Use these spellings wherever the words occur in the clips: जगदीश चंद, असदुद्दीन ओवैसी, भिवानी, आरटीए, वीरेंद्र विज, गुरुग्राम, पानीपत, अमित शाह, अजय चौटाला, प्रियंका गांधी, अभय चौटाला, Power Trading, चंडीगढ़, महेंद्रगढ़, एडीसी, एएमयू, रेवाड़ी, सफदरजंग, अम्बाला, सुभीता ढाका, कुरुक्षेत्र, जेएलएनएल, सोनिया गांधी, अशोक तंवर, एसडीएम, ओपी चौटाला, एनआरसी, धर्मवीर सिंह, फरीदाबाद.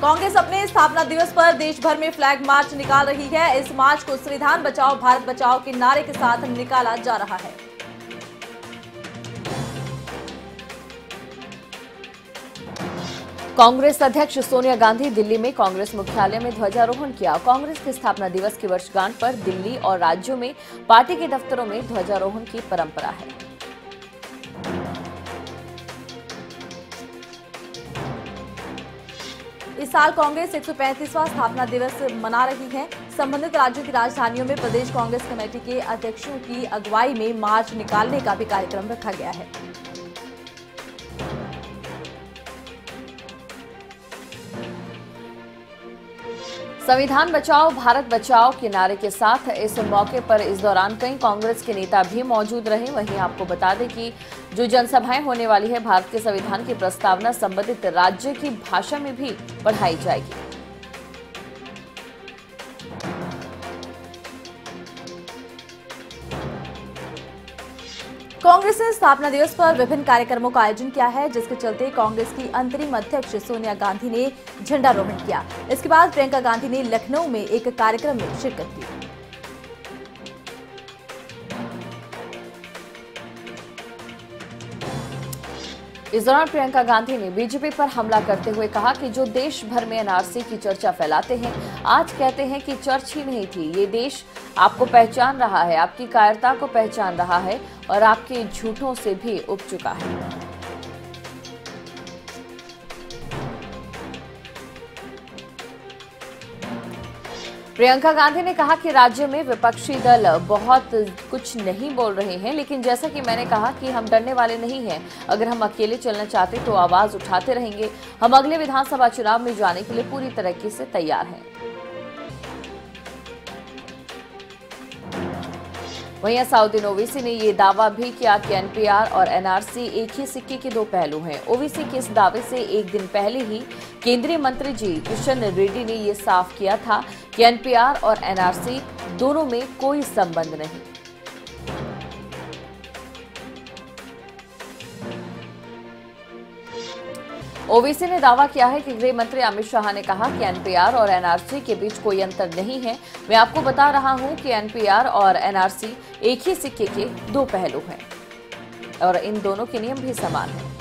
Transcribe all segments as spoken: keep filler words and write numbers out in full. कांग्रेस अपने स्थापना दिवस पर देश भर में फ्लैग मार्च निकाल रही है। इस मार्च को संविधान बचाओ भारत बचाओ के नारे के साथ निकाला जा रहा है। कांग्रेस अध्यक्ष सोनिया गांधी दिल्ली में कांग्रेस मुख्यालय में ध्वजारोहण किया। कांग्रेस के स्थापना दिवस की वर्षगांठ पर दिल्ली और राज्यों में पार्टी के दफ्तरों में ध्वजारोहण की परंपरा है। इस साल कांग्रेस एक सौ पैंतीसवां स्थापना दिवस मना रही है। संबंधित राज्यों की राजधानियों में प्रदेश कांग्रेस कमेटी के अध्यक्षों की अगुवाई में मार्च निकालने का भी कार्यक्रम रखा गया है। संविधान बचाओ भारत बचाओ के नारे के साथ इस मौके पर इस दौरान कई कांग्रेस के नेता भी मौजूद रहे। वहीं आपको बता दें कि जो जनसभाएं होने वाली है, भारत के संविधान की प्रस्तावना संबंधित राज्य की भाषा में भी पढ़ाई जाएगी। कांग्रेस ने स्थापना दिवस पर विभिन्न कार्यक्रमों का आयोजन किया है, जिसके चलते कांग्रेस की अंतरिम अध्यक्ष सोनिया गांधी ने झंडारोहण किया। इसके बाद प्रियंका गांधी ने लखनऊ में एक कार्यक्रम में शिरकत की। इस दौरान प्रियंका गांधी ने बीजेपी पर हमला करते हुए कहा कि जो देश भर में एनआरसी की चर्चा फैलाते हैं, आज कहते हैं कि चर्च ही नहीं थी। ये देश आपको पहचान रहा है, आपकी कायरता को पहचान रहा है और आपके झूठों से भी उब चुका है। प्रियंका गांधी ने कहा कि राज्य में विपक्षी दल बहुत कुछ नहीं बोल रहे हैं, लेकिन जैसा कि मैंने कहा कि हम डरने वाले नहीं हैं। अगर हम अकेले चलना चाहते तो आवाज उठाते रहेंगे। हम अगले विधानसभा चुनाव में जाने के लिए पूरी तरीके से तैयार हैं। वहीं असदुद्दीन ओवैसी ने ये दावा भी किया कि एनपीआर और एनआरसी एक ही सिक्के के दो पहलू हैं। ओवैसी के इस दावे से एक दिन पहले ही केंद्रीय मंत्री जी किशन रेड्डी ने ये साफ किया था कि एनपीआर और एनआरसी दोनों में कोई संबंध नहीं। ओवैसी ने दावा किया है कि गृह मंत्री अमित शाह ने कहा कि एनपीआर और एनआरसी के बीच कोई अंतर नहीं है। मैं आपको बता रहा हूं कि एनपीआर और एनआरसी एक ही सिक्के के दो पहलू हैं और इन दोनों के नियम भी समान हैं।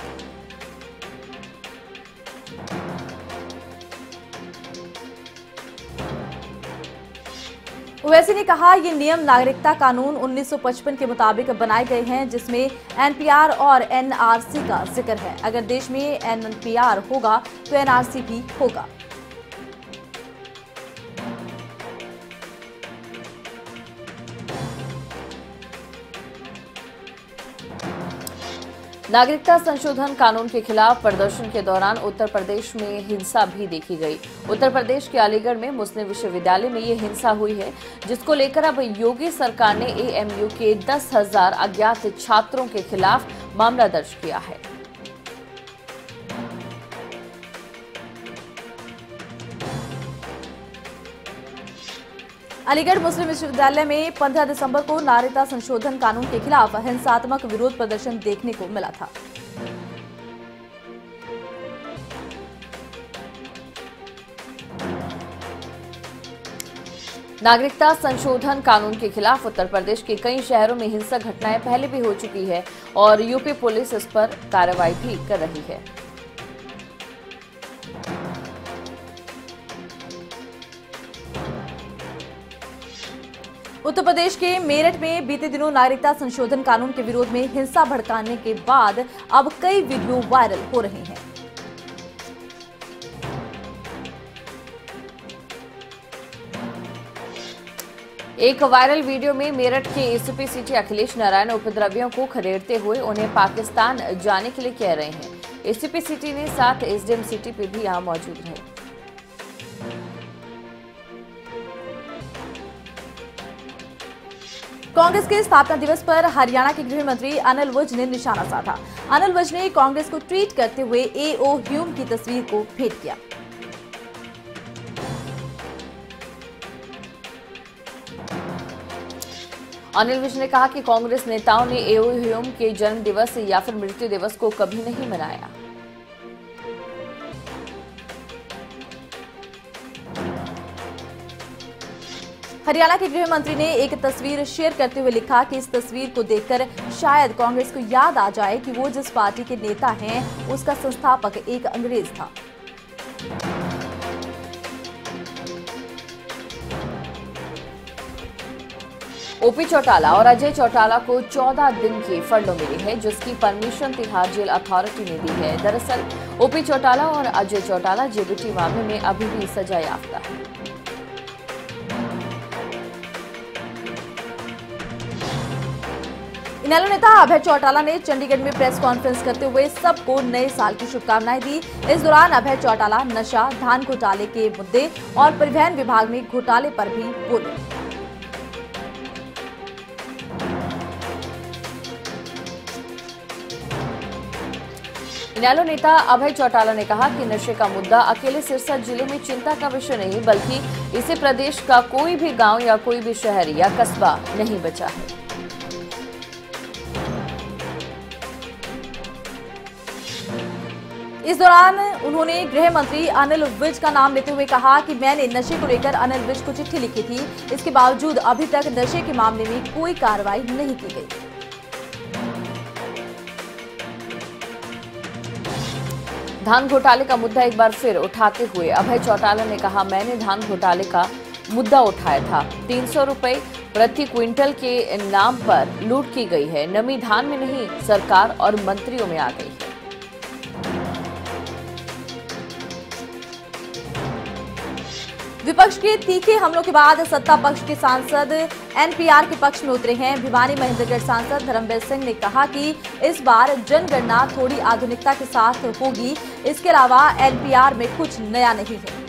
ओवैसी ने कहा ये नियम नागरिकता कानून उन्नीस सौ पचपन के मुताबिक बनाए गए हैं, जिसमें एनपीआर और एनआरसी का जिक्र है। अगर देश में एनपीआर होगा तो एनआरसी भी होगा। नागरिकता संशोधन कानून के खिलाफ प्रदर्शन के दौरान उत्तर प्रदेश में हिंसा भी देखी गई। उत्तर प्रदेश के अलीगढ़ में मुस्लिम विश्वविद्यालय में ये हिंसा हुई है, जिसको लेकर अब योगी सरकार ने एएमयू के दस हजार अज्ञात छात्रों के खिलाफ मामला दर्ज किया है। अलीगढ़ मुस्लिम विश्वविद्यालय में पंद्रह दिसंबर को नागरिकता संशोधन कानून के खिलाफ हिंसात्मक विरोध प्रदर्शन देखने को मिला था। नागरिकता संशोधन कानून के खिलाफ उत्तर प्रदेश के कई शहरों में हिंसक घटनाएं पहले भी हो चुकी है और यूपी पुलिस इस पर कार्रवाई भी कर रही है। उत्तर प्रदेश के मेरठ में बीते दिनों नागरिकता संशोधन कानून के विरोध में हिंसा भड़काने के बाद अब कई वीडियो वायरल हो रहे हैं। एक वायरल वीडियो में मेरठ के एसपी सिटी अखिलेश नारायण उपद्रवियों को खदेड़ते हुए उन्हें पाकिस्तान जाने के लिए कह रहे हैं। एसपी सिटी ने साथ एसडीएम सिटी पे भी यहां मौजूद रहे। कांग्रेस के स्थापना दिवस पर हरियाणा के गृह मंत्री अनिल विज ने निशाना साधा। अनिल विज ने कांग्रेस को ट्वीट करते हुए एओ ह्यूम की तस्वीर को भेंट किया। अनिल विज ने कहा कि कांग्रेस नेताओं ने एओ ह्यूम के जन्म दिवस या फिर मृत्यु दिवस को कभी नहीं मनाया। हरियाणा के गृह मंत्री ने एक तस्वीर शेयर करते हुए लिखा कि इस तस्वीर को देखकर शायद कांग्रेस को याद आ जाए कि वो जिस पार्टी के नेता हैं उसका संस्थापक एक अंग्रेज था। ओपी चौटाला और अजय चौटाला को चौदह दिन की फंडो मिली है जिसकी परमिशन तिहाड़ जेल अथॉरिटी ने दी है। दरअसल ओपी चौटाला और अजय चौटाला जेबीटी मामले में अभी भी सजा याफ्ता है। इनेलो नेता अभय चौटाला ने चंडीगढ़ में प्रेस कॉन्फ्रेंस करते हुए सबको नए साल की शुभकामनाएं दी। इस दौरान अभय चौटाला नशा, धान घोटाले के मुद्दे और परिवहन विभाग में घोटाले पर भी बोले। इनेलो नेता अभय चौटाला ने कहा कि नशे का मुद्दा अकेले सिरसा जिले में चिंता का विषय नहीं, बल्कि इसे प्रदेश का कोई भी गांव या कोई भी शहर या कस्बा नहीं बचा है। इस दौरान उन्होंने गृह मंत्री अनिल विज का नाम लेते हुए कहा कि मैंने नशे को लेकर अनिल विज को चिट्ठी लिखी थी, इसके बावजूद अभी तक नशे के मामले में कोई कार्रवाई नहीं की गई। धान घोटाले का मुद्दा एक बार फिर उठाते हुए अभय चौटाला ने कहा, मैंने धान घोटाले का मुद्दा उठाया था। तीन सौ रुपए प्रति क्विंटल के नाम पर लूट की गई है। नमी धान में नहीं, सरकार और मंत्रियों में आ गई है। विपक्ष के तीखे हमलों के बाद सत्ता पक्ष के सांसद एनपीआर के पक्ष में उतरे हैं। भिवानी महेंद्रगढ़ सांसद धर्मवीर सिंह ने कहा कि इस बार जनगणना थोड़ी आधुनिकता के साथ होगी, इसके अलावा एनपीआर में कुछ नया नहीं है।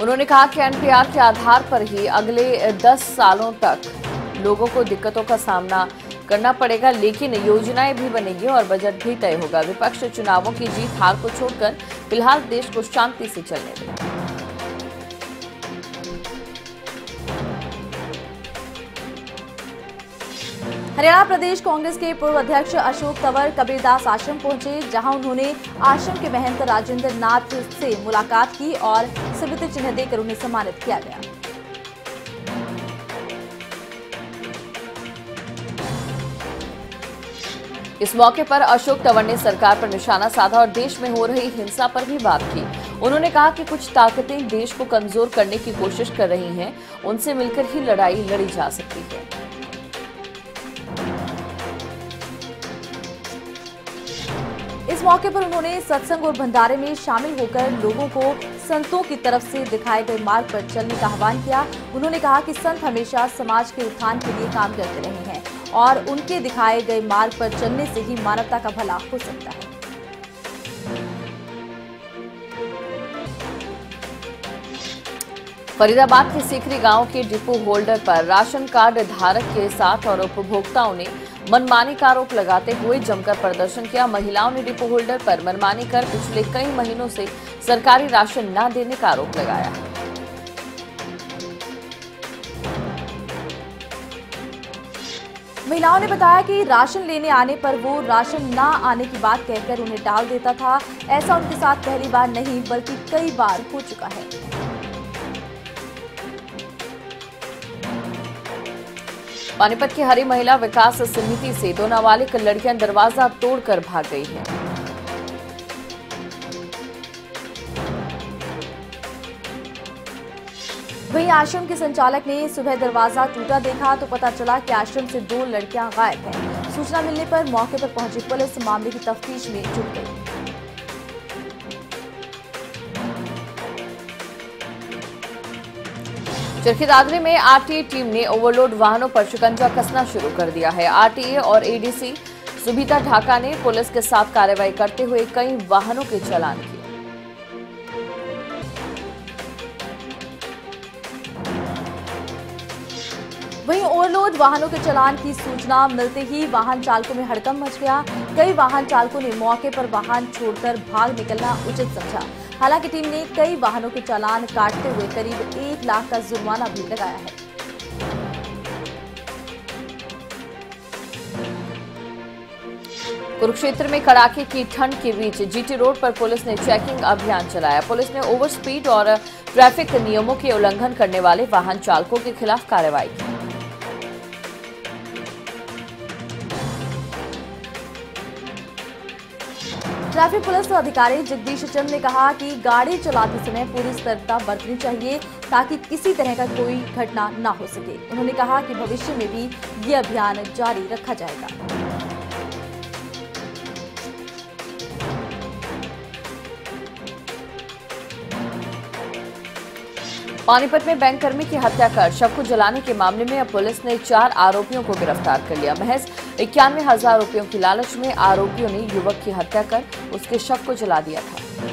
उन्होंने कहा कि एनपीआर के आधार पर ही अगले दस सालों तक लोगों को दिक्कतों का सामना करना पड़ेगा, लेकिन योजनाएं भी बनेगी और बजट भी तय होगा। विपक्ष चुनावों की जीत हार को छोड़कर फिलहाल देश को शांति से चलने देगा। हरियाणा प्रदेश कांग्रेस के पूर्व अध्यक्ष अशोक तंवर कबीरदास आश्रम पहुंचे, जहां उन्होंने आश्रम के महंत राजेंद्र नाथ से मुलाकात की और स्मृति चिन्ह देकर उन्हें सम्मानित किया गया। इस मौके पर अशोक तंवर ने सरकार पर निशाना साधा और देश में हो रही हिंसा पर भी बात की। उन्होंने कहा कि कुछ ताकतें देश को कमजोर करने की कोशिश कर रही हैं, उनसे मिलकर ही लड़ाई लड़ी जा सकती है। इस मौके पर उन्होंने सत्संग और भंडारे में शामिल होकर लोगों को संतों की तरफ से दिखाए गए मार्ग पर चलने का आह्वान किया। उन्होंने कहा कि संत हमेशा समाज के उत्थान के लिए काम करते रहे हैं और उनके दिखाए गए मार्ग पर चलने से ही मानवता का भला हो सकता है। फरीदाबाद के सीकरी गांव के डिपो होल्डर पर राशन कार्ड धारक के साथ और उपभोक्ताओं ने मनमानी का आरोप लगाते हुए जमकर प्रदर्शन किया। महिलाओं ने डिपो होल्डर पर मनमानी कर पिछले कई महीनों से सरकारी राशन न देने का आरोप लगाया है। महिलाओं ने बताया कि राशन लेने आने पर वो राशन ना आने की बात कहकर उन्हें टाल देता था। ऐसा उनके साथ पहली बार नहीं बल्कि कई बार हो चुका है। पानीपत की हरी महिला विकास समिति से दो नाबालिग लड़कियां दरवाजा तोड़कर भाग गई हैं। वहीं आश्रम के संचालक ने सुबह दरवाजा टूटा देखा तो पता चला कि आश्रम से दो लड़कियां गायब हैं। सूचना मिलने पर मौके पर पहुंची पुलिस मामले की तफ्तीश में जुट गई। चरखी दादरी में आरटीए टीम ने ओवरलोड वाहनों पर शिकंजा कसना शुरू कर दिया है। आरटीए और एडीसी सुभीता ढाका ने पुलिस के साथ कार्रवाई करते हुए कई वाहनों के चालान किए। वहीं ओवरलोड वाहनों के चालान की सूचना मिलते ही वाहन चालकों में हड़कंप मच गया। कई वाहन चालकों ने मौके पर वाहन छोड़कर भाग निकलना उचित समझा। हालांकि टीम ने कई वाहनों के चालान काटते हुए करीब एक लाख का जुर्माना भी लगाया है। कुरुक्षेत्र में कड़ाके की ठंड के बीच जीटी रोड पर पुलिस ने चेकिंग अभियान चलाया। पुलिस ने ओवरस्पीड और ट्रैफिक नियमों के उल्लंघन करने वाले वाहन चालकों के खिलाफ कार्रवाई की। ट्रैफिक पुलिस अधिकारी जगदीश चंद ने कहा कि गाड़ी चलाते समय पूरी सतर्कता बरतनी चाहिए ताकि किसी तरह का कोई घटना न हो सके। उन्होंने कहा कि भविष्य में भी ये अभियान जारी रखा जाएगा। पानीपत में बैंक कर्मी की हत्या कर शव को जलाने के मामले में अब पुलिस ने चार आरोपियों को गिरफ्तार कर लिया। महज इक्यानवे हजार रुपयों की लालच में आरोपियों ने युवक की हत्या कर उसके शव को जला दिया था।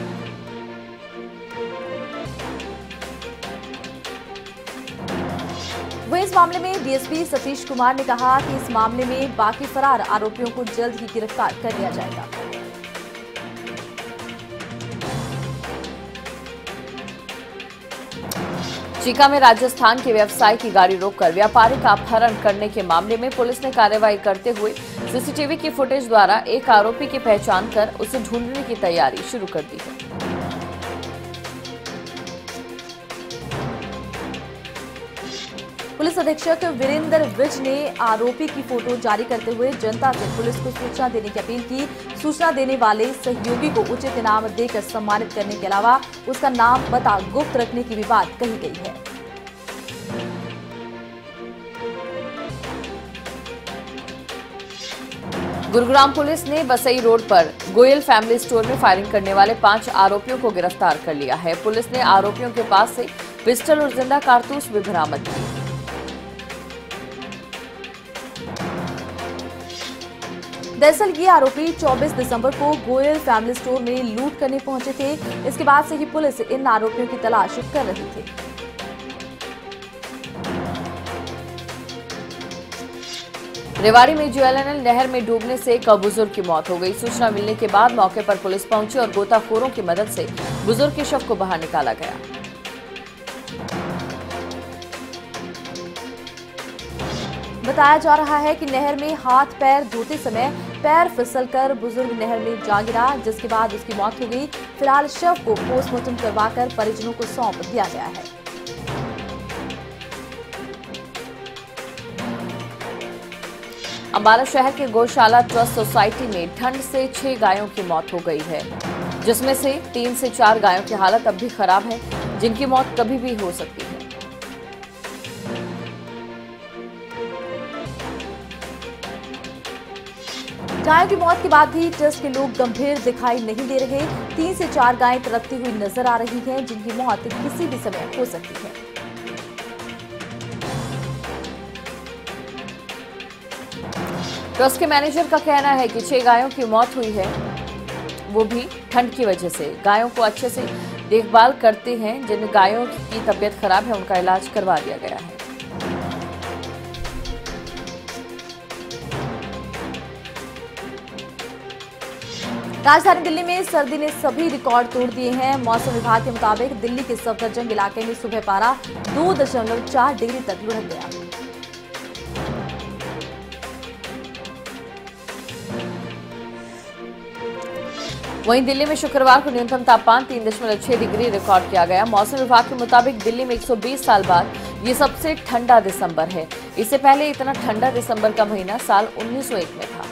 वहीं इस मामले में डीएसपी सतीश कुमार ने कहा कि इस मामले में बाकी फरार आरोपियों को जल्द ही गिरफ्तार कर लिया जाएगा। चीका में राजस्थान के व्यवसायी की गाड़ी रोककर व्यापारी का अपहरण करने के मामले में पुलिस ने कार्रवाई करते हुए सीसीटीवी की फुटेज द्वारा एक आरोपी की पहचान कर उसे ढूंढने की तैयारी शुरू कर दी है। पुलिस अधीक्षक वीरेंद्र विज ने आरोपी की फोटो जारी करते हुए जनता से पुलिस को सूचना देने की अपील की। सूचना देने वाले सहयोगी को उचित इनाम देकर सम्मानित करने के अलावा उसका नाम पता गुप्त रखने की भी बात कही गई है। गुरुग्राम पुलिस ने बसई रोड पर गोयल फैमिली स्टोर में फायरिंग करने वाले पांच आरोपियों को गिरफ्तार कर लिया है। पुलिस ने आरोपियों के पास से पिस्टल और जिंदा कारतूस भी बरामद किए। दरअसल ये आरोपी चौबीस दिसंबर को गोयल फैमिली स्टोर में लूट करने पहुंचे थे। इसके बाद से ही पुलिस इन आरोपियों की तलाश कर रही थी। रेवाड़ी में जेएलएनएल नहर में डूबने से एक बुजुर्ग की मौत हो गई। सूचना मिलने के बाद मौके पर पुलिस पहुंची और गोताखोरों की मदद से बुजुर्ग के शव को बाहर निकाला गया। बताया जा रहा है कि नहर में हाथ पैर धोते समय पैर फिसलकर बुजुर्ग नहर में जा गिरा, जिसके बाद उसकी मौत हो गई। फिलहाल शव को पोस्टमार्टम करवाकर परिजनों को सौंप दिया गया है। अम्बाला शहर के गौशाला ट्रस्ट सोसाइटी में ठंड से छह गायों की मौत हो गई है, जिसमें से तीन से चार गायों की हालत अब भी खराब है, जिनकी मौत कभी भी हो सकती है। गायों की मौत के बाद भी ट्रस्ट के लोग गंभीर दिखाई नहीं दे रहे। तीन से चार गायें तड़पती हुई नजर आ रही हैं, जिनकी मौत किसी भी समय हो सकती है। ट्रस्ट के मैनेजर का कहना है कि छह गायों की मौत हुई है, वो भी ठंड की वजह से। गायों को अच्छे से देखभाल करते हैं। जिन गायों की तबीयत खराब है, उनका इलाज करवा दिया गया है। राजधानी दिल्ली में सर्दी ने सभी रिकॉर्ड तोड़ दिए हैं। मौसम विभाग के मुताबिक दिल्ली के सफदरजंग इलाके में सुबह पारा दो दशमलव चार डिग्री तक लुढ़क गया। वहीं दिल्ली में शुक्रवार को न्यूनतम तापमान तीन दशमलव छह डिग्री रिकॉर्ड किया गया। मौसम विभाग के मुताबिक दिल्ली में एक सौ बीस साल बाद ये सबसे ठंडा दिसंबर है। इससे पहले इतना ठंडा दिसंबर का महीना साल उन्नीस सौ एक में था।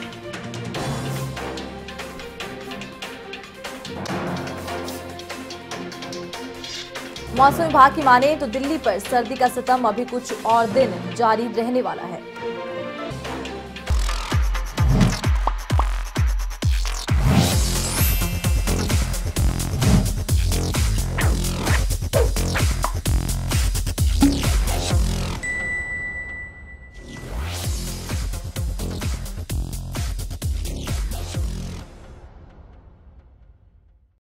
मौसम विभाग की माने तो दिल्ली पर सर्दी का सितम अभी कुछ और दिन जारी रहने वाला है।